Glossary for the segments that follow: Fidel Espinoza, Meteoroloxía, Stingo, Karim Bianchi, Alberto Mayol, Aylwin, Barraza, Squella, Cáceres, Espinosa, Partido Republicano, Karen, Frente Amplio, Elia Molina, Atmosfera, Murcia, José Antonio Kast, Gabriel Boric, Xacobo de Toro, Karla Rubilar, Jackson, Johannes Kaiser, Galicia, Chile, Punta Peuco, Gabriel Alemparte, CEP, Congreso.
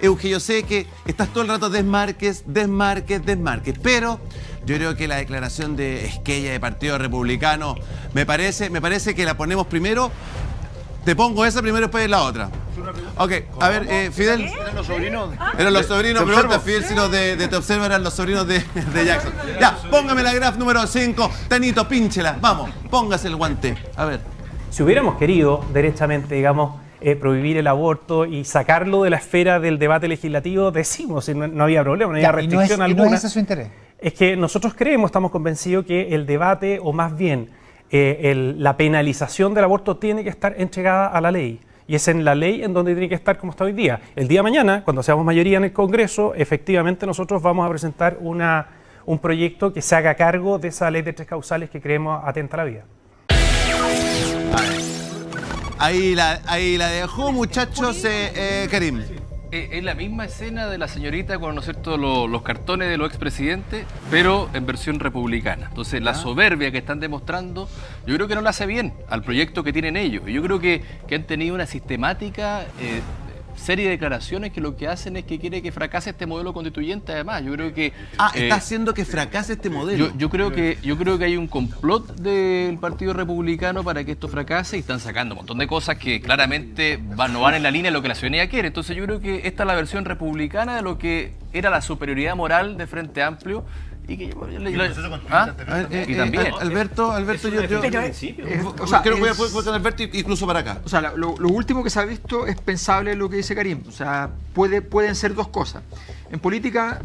Euge, yo sé que estás todo el rato desmarques, pero yo creo que la declaración de Squella de Partido Republicano me parece que la ponemos primero. Te pongo esa primero y después la otra. Ok, a ver, Fidel. ¿Eran los sobrinos? Eran los sobrinos, pregunta Fidel si los de Te Observo eran los sobrinos de Jackson. Ya, póngame la graf número 5. Tanito, pínchela. Vamos, póngase el guante. A ver. Si hubiéramos querido, derechamente, digamos, prohibir el aborto y sacarlo de la esfera del debate legislativo, decimos, no había problema, no había restricción alguna. ¿Y no es ese su interés? Es que nosotros creemos, estamos convencidos que el debate, o más bien la penalización del aborto, tiene que estar entregada a la ley. Y es en la ley en donde tiene que estar como está hoy día. El día de mañana, cuando seamos mayoría en el Congreso, efectivamente nosotros vamos a presentar un proyecto que se haga cargo de esa ley de 3 causales que creemos atenta a la vida. Ahí la dejó, muchachos. Karim. Es la misma escena de la señorita con, ¿no es cierto?, los cartones de los expresidentes, pero en versión republicana. Entonces, la soberbia que están demostrando, yo creo que no la hace bien al proyecto que tienen ellos. Yo creo que han tenido una sistemática serie de declaraciones que lo que hacen es que quiere que fracase este modelo constituyente. Además, yo creo que... está haciendo que fracase este modelo. Yo creo que hay un complot del Partido Republicano para que esto fracase, y están sacando un montón de cosas que claramente no van en la línea de lo que la ciudadanía quiere. Entonces yo creo que esta es la versión republicana de lo que era la superioridad moral de Frente Amplio. Y que también Alberto, creo que voy a Alberto incluso para acá. O sea, lo último que se ha visto es pensable lo que dice Karim. O sea, pueden ser dos cosas. En política,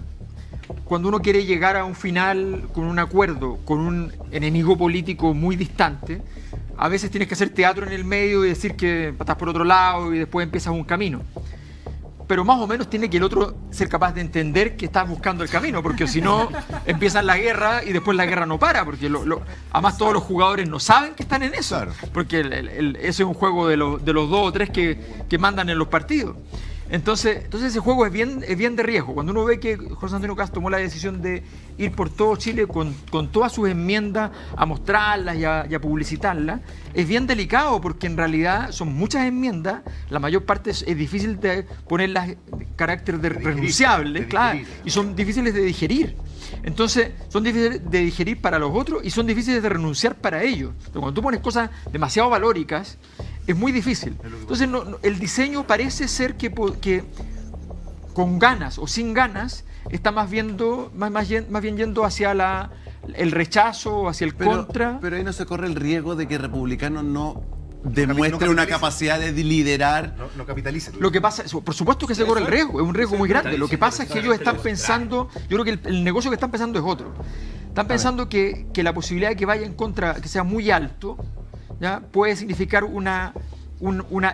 cuando uno quiere llegar a un final con un acuerdo, con un enemigo político muy distante, a veces tienes que hacer teatro en el medio y decir que estás por otro lado y después empiezas un camino. Pero más o menos tiene que el otro ser capaz de entender que estás buscando el camino, porque si no empiezan la guerra y después la guerra no para, porque además todos los jugadores no saben que están en eso, porque ese es un juego de los 2 o 3 que mandan en los partidos. Entonces ese juego es bien de riesgo. Cuando uno ve que José Antonio Kast tomó la decisión de ir por todo Chile con todas sus enmiendas a mostrarlas y a publicitarlas, es bien delicado, porque en realidad son muchas enmiendas, la mayor parte es difícil de ponerlas de carácter de renunciable, claro, y son difíciles de digerir. Entonces, son difíciles de digerir para los otros y son difíciles de renunciar para ellos. Entonces, cuando tú pones cosas demasiado valóricas, es muy difícil. Entonces, el diseño parece ser que con ganas o sin ganas está más bien yendo hacia el rechazo, hacia el contra. Pero ahí no se corre el riesgo de que republicanos no demuestre una capacidad de liderar. No capitaliza. Lo que pasa, por supuesto que se corre el riesgo, es un riesgo muy grande. Lo que pasa es que ellos están pensando, yo creo que el negocio que están pensando es otro. Están pensando que la posibilidad de que vaya en contra, que sea muy alto, ¿ya?, puede significar una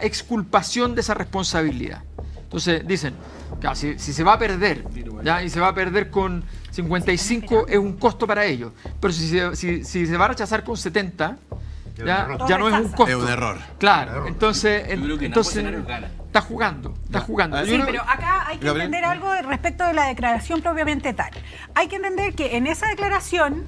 exculpación de esa responsabilidad. Entonces dicen, claro, si se va a perder, ¿ya?, y se va a perder con 55, es un costo para ellos. Pero si se va a rechazar con 70... Ya no es un costo. Es un error. Claro, entonces está jugando. Sí, pero acá hay que entender algo respecto de la declaración propiamente tal. Hay que entender que en esa declaración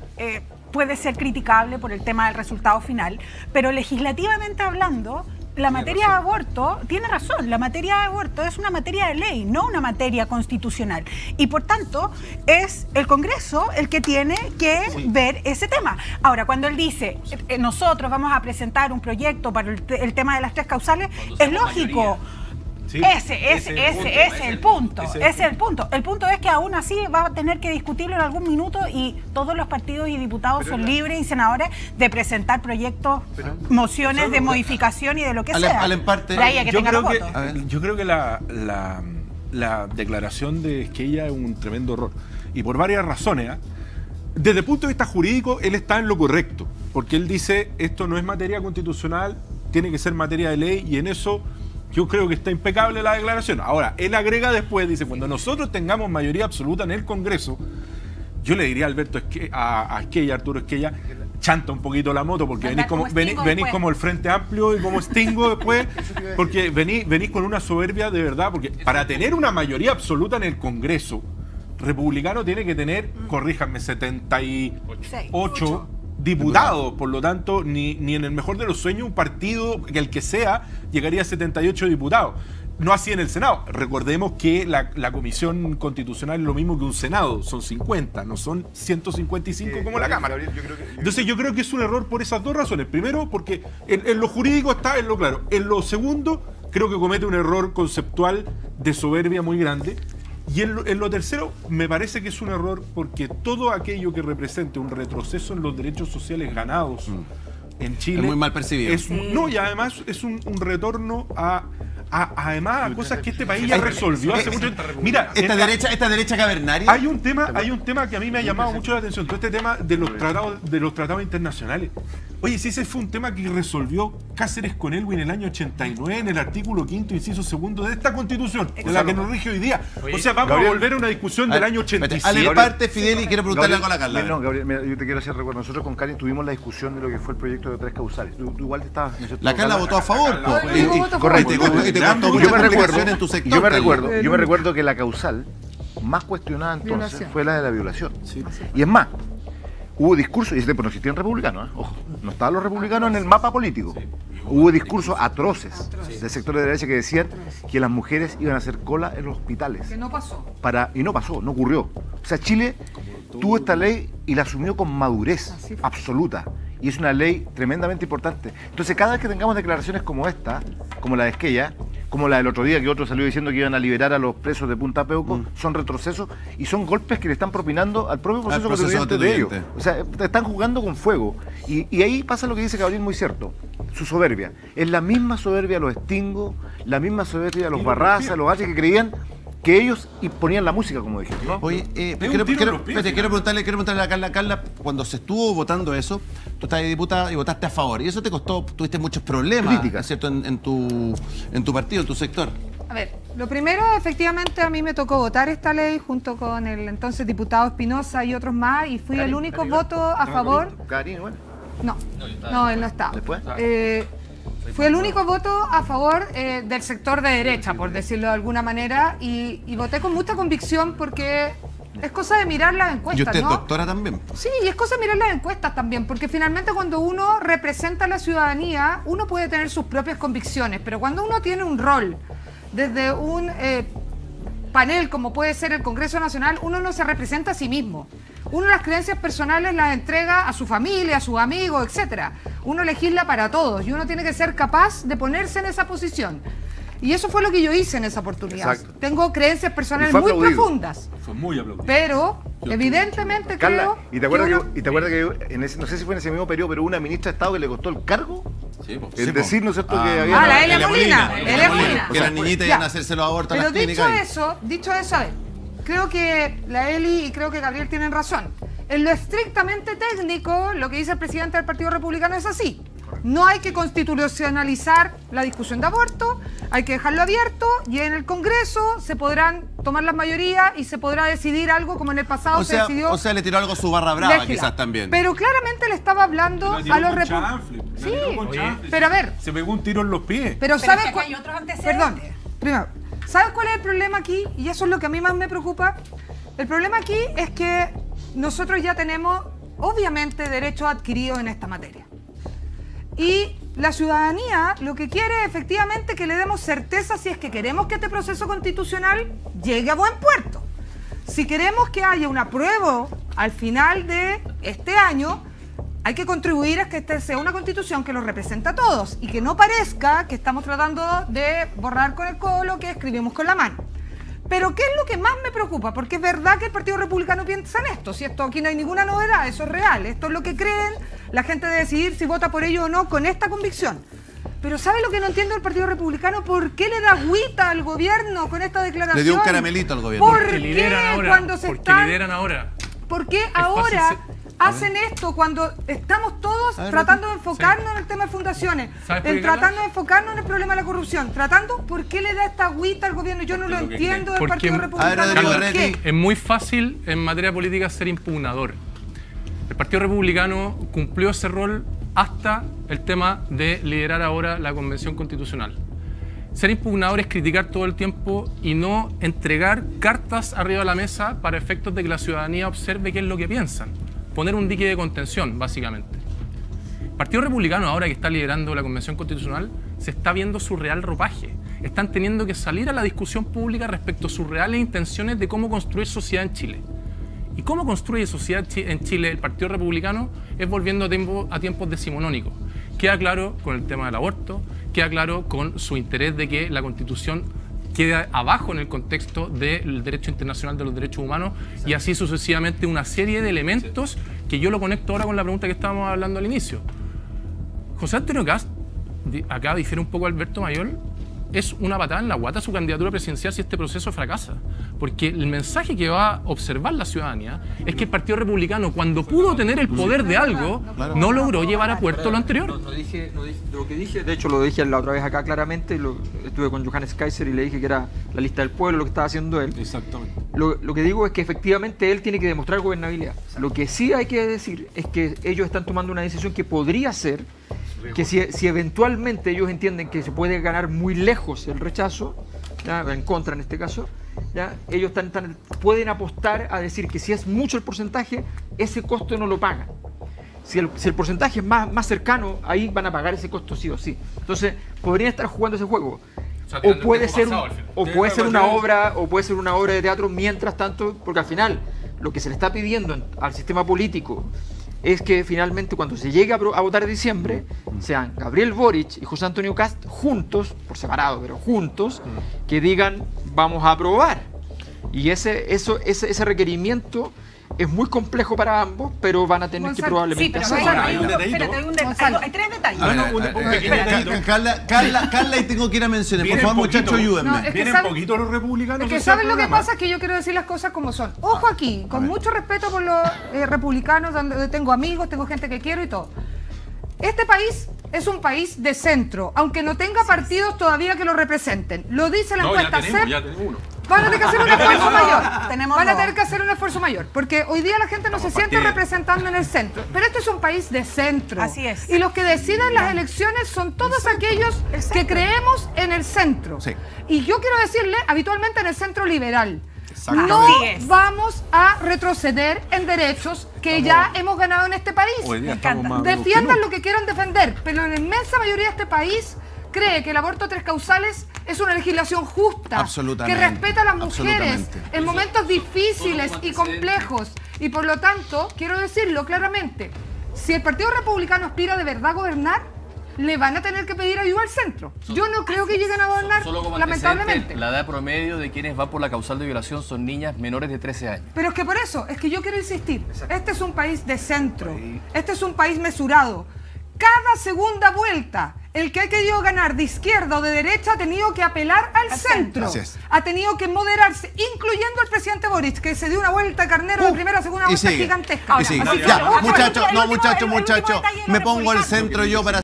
puede ser criticable por el tema del resultado final, pero legislativamente hablando, la materia de aborto, tiene razón, la materia de aborto es una materia de ley, no una materia constitucional. Y por tanto, es el Congreso el que tiene que ver ese tema. Ahora, cuando él dice, nosotros vamos a presentar un proyecto para el tema de las 3 causales, es lógico. Sí, ese es el punto. El punto es que aún así va a tener que discutirlo en algún minuto, y todos los partidos y diputados son libres y senadores de presentar proyectos, mociones de modificación y de lo que sea. Yo creo que la declaración de Squella es un tremendo error, y por varias razones. Desde el punto de vista jurídico, él está en lo correcto, porque él dice esto no es materia constitucional, tiene que ser materia de ley, y en eso... yo creo que está impecable la declaración. Ahora, él agrega después, dice, cuando nosotros tengamos mayoría absoluta en el Congreso, yo le diría a Arturo Squella, chanta un poquito la moto, porque venís como el Frente Amplio y como Stingo después, porque venís con una soberbia de verdad, porque para tener una mayoría absoluta en el Congreso, republicano tiene que tener, corríjanme, 78 diputados, por lo tanto, ni en el mejor de los sueños un partido, el que sea, llegaría a 78 diputados. No así en el Senado. Recordemos que la Comisión Constitucional es lo mismo que un Senado. Son 50, no son 155 como la Cámara. Entonces yo creo que es un error por esas dos razones. Primero, porque en lo jurídico está en lo claro. En lo segundo, creo que comete un error conceptual de soberbia muy grande. Y en lo tercero, me parece que es un error porque todo aquello que represente un retroceso en los derechos sociales ganados en Chile... Es muy mal percibido. No, y además es un retorno a cosas que este país ya resolvió hace mucho tiempo. Mira, esta derecha cavernaria. Hay un tema que a mí me ha llamado mucho la atención, todo este tema de los tratados internacionales. Oye, si ese fue un tema que resolvió Cáceres con Aylwin en el año 89 en el artículo 5º, inciso 2 de esta Constitución, de la que nos rige hoy día. Oye, o sea, vamos a volver a una discusión del año 87. A la parte, Fidel, y quiero preguntarle algo a la Karla. No, Gabriel, mira, yo te quiero hacer recuerdo. Nosotros con Karen tuvimos la discusión de lo que fue el proyecto de tres causales. Tú igual te estabas... La Karla votó a favor. Correcto. Yo me recuerdo que la causal más cuestionada entonces fue la de la violación. Sí. Y es más, hubo discursos, y no existían republicanos, ojo, no estaban los republicanos en el mapa político. Sí. Hubo discursos atroces del sector de derecha que decían que las mujeres iban a hacer cola en los hospitales. Que no pasó. Y no pasó, no ocurrió. O sea, Chile tuvo esta ley y la asumió con madurez absoluta. Y es una ley tremendamente importante. Entonces, cada vez que tengamos declaraciones como esta, como la de Squella, como la del otro día que otro salió diciendo que iban a liberar a los presos de Punta Peuco, son retrocesos y son golpes que le están propinando al propio proceso constituyente de ellos. O sea, están jugando con fuego. Y ahí pasa lo que dice Gabriel, muy cierto. Su soberbia. Es la misma soberbia a los Estingos, la misma soberbia a los Barraza, a los H, que creían que ellos ponían la música, como dije, ¿no? Oye, quiero preguntarle a Karla, cuando se estuvo votando eso, tú estabas diputada y votaste a favor, y eso te costó, tuviste muchos problemas, críticas, ¿cierto? En tu partido, en tu sector. A ver, lo primero, efectivamente, a mí me tocó votar esta ley junto con el entonces diputado Espinosa y otros más, y fui el único voto a favor. No, él no estaba. ¿Después? Fue el único voto a favor del sector de derecha, por decirlo de alguna manera, y voté con mucha convicción porque es cosa de mirar las encuestas, ¿no? Y usted, doctora, también. Sí, y es cosa de mirar las encuestas también, porque finalmente cuando uno representa a la ciudadanía, uno puede tener sus propias convicciones, pero cuando uno tiene un rol desde un panel como puede ser el Congreso Nacional, uno no se representa a sí mismo. Uno las creencias personales las entrega a su familia, a sus amigos, etcétera. Uno legisla para todos y uno tiene que ser capaz de ponerse en esa posición. Y eso fue lo que yo hice en esa oportunidad. Exacto. Tengo creencias personales muy profundas. Fue muy aplaudido. Pero, evidentemente, creo... ¿Y te acuerdas que no sé si fue en ese mismo periodo, pero una ministra de Estado que le costó el cargo? Sí, pues. Es decir, ¿no es cierto que había... la Elia Molina. Que las niñitas iban a hacerse los abortos a las clínicas. Pero dicho eso, a ver, creo que la Eli y creo que Gabriel tienen razón. En lo estrictamente técnico, lo que dice el presidente del Partido Republicano es así. No hay que constitucionalizar la discusión de aborto, hay que dejarlo abierto y en el Congreso se podrán tomar las mayorías y se podrá decidir algo como en el pasado se decidió. O sea, le tiró algo su barra brava, quizás también. Pero claramente le estaba hablando a los republicanos. Sí, pero a ver. Se pegó un tiro en los pies. Pero ¿sabes cuál? Hay otros antecedentes. Perdón. Primero, ¿sabes cuál es el problema aquí? Y eso es lo que a mí más me preocupa. El problema aquí es que nosotros ya tenemos, obviamente, derechos adquiridos en esta materia. Y la ciudadanía lo que quiere efectivamente que le demos certeza si es que queremos que este proceso constitucional llegue a buen puerto. Si queremos que haya un apruebo al final de este año, hay que contribuir a que esta sea una constitución que los representa a todos y que no parezca que estamos tratando de borrar con el codo lo que escribimos con la mano. Pero ¿qué es lo que más me preocupa? Porque es verdad que el Partido Republicano piensa en esto, si esto aquí no hay ninguna novedad, eso es real, esto es lo que creen, la gente de decidir si vota por ello o no con esta convicción. Pero ¿sabe lo que no entiendo el Partido Republicano? ¿Por qué le da agüita al gobierno con esta declaración? Le dio un caramelito al gobierno. ¿Por qué lideran ahora? Cuando se están... lideran ahora. ¿Por qué ahora hacen esto cuando estamos todos tratando de enfocarnos en el tema de fundaciones, tratando de enfocarnos en el problema de la corrupción, por qué le da esta agüita al gobierno? Yo no lo entiendo del Partido Republicano. ¿Por qué? Es muy fácil en materia política ser impugnador. El Partido Republicano cumplió ese rol hasta el tema de liderar ahora la Convención Constitucional. Ser impugnador es criticar todo el tiempo y no entregar cartas arriba de la mesa para efectos de que la ciudadanía observe qué es lo que piensan. Poner un dique de contención, básicamente. El Partido Republicano, ahora que está liderando la Convención Constitucional, se está viendo su real ropaje. están teniendo que salir a la discusión pública respecto a sus reales intenciones de cómo construir sociedad en Chile. Y cómo construye sociedad en Chile el Partido Republicano es volviendo a tiempos decimonónicos. Queda claro con el tema del aborto, queda claro con su interés de que la Constitución quede abajo en el contexto del derecho internacional de los derechos humanos. Exacto. Y así sucesivamente una serie de elementos que yo lo conecto ahora con la pregunta que estábamos hablando al inicio. José Antonio Kast, acá difiere un poco Alberto Mayol, es una patada en la guata su candidatura presidencial si este proceso fracasa. Porque el mensaje que va a observar la ciudadanía es que el Partido Republicano, cuando pudo tener el poder de algo, no logró llevar a puerto lo anterior. De hecho lo dije la otra vez acá claramente, estuve con Johannes Kaiser y le dije que era la lista del pueblo lo que estaba haciendo él. Exactamente. Lo que digo es que efectivamente él tiene que demostrar gobernabilidad. Lo que sí hay que decir es que ellos están tomando una decisión que podría ser que si eventualmente ellos entienden que se puede ganar muy lejos el rechazo, ¿ya? En contra en este caso, ¿ya? Ellos pueden apostar a decir que si es mucho el porcentaje, ese costo no lo pagan. Si el porcentaje es más cercano, ahí van a pagar ese costo sí o sí. Entonces, podrían estar jugando ese juego. O puede ser una obra de teatro mientras tanto, porque al final lo que se le está pidiendo al sistema político es que finalmente cuando se llegue a votar en diciembre sean Gabriel Boric y José Antonio Kast juntos, por separado pero juntos, que digan vamos a aprobar. Y ese requerimiento es muy complejo para ambos, pero van a tener que probablemente hacerlo. Hay tres detalles. Karla, y tengo que ir a mencionar. Por favor, muchachos, ayúdenme. No, vienen poquitos los republicanos. Es que saben lo que pasa, es que yo quiero decir las cosas como son. Ojo aquí, con mucho respeto por los republicanos, donde tengo amigos, tengo gente que quiero y todo. Este país es un país de centro, aunque no tenga partidos todavía que lo representen. Lo dice la encuesta CEP. Van a tener que hacer un esfuerzo mayor. Van a tener que hacer un esfuerzo mayor. Porque hoy día la gente no se siente representando en el centro. Pero este es un país de centro. Así es. Y los que deciden las elecciones son todos aquellos que creemos en el centro. Sí. Y yo quiero decirle, habitualmente en el centro liberal, no vamos a retroceder en derechos que ya hemos ganado en este país. Defiendan lo que quieran defender. Pero en la inmensa mayoría de este país cree que el aborto 3 causales es una legislación justa, que respeta a las mujeres en momentos difíciles y complejos. Y por lo tanto, quiero decirlo claramente, si el Partido Republicano aspira de verdad a gobernar, le van a tener que pedir ayuda al centro. Yo no creo que lleguen a gobernar, lamentablemente. La edad promedio de quienes van por la causal de violación son niñas menores de 13 años. Pero es que por eso, es que yo quiero insistir, este es un país de centro, este es un país mesurado. Cada segunda vuelta, el que ha querido ganar de izquierda o de derecha ha tenido que apelar al centro. Ha tenido que moderarse, incluyendo al presidente Boric, que se dio una vuelta carnero de primera a segunda vuelta gigantesca. Muchachos, me pongo al centro yo para...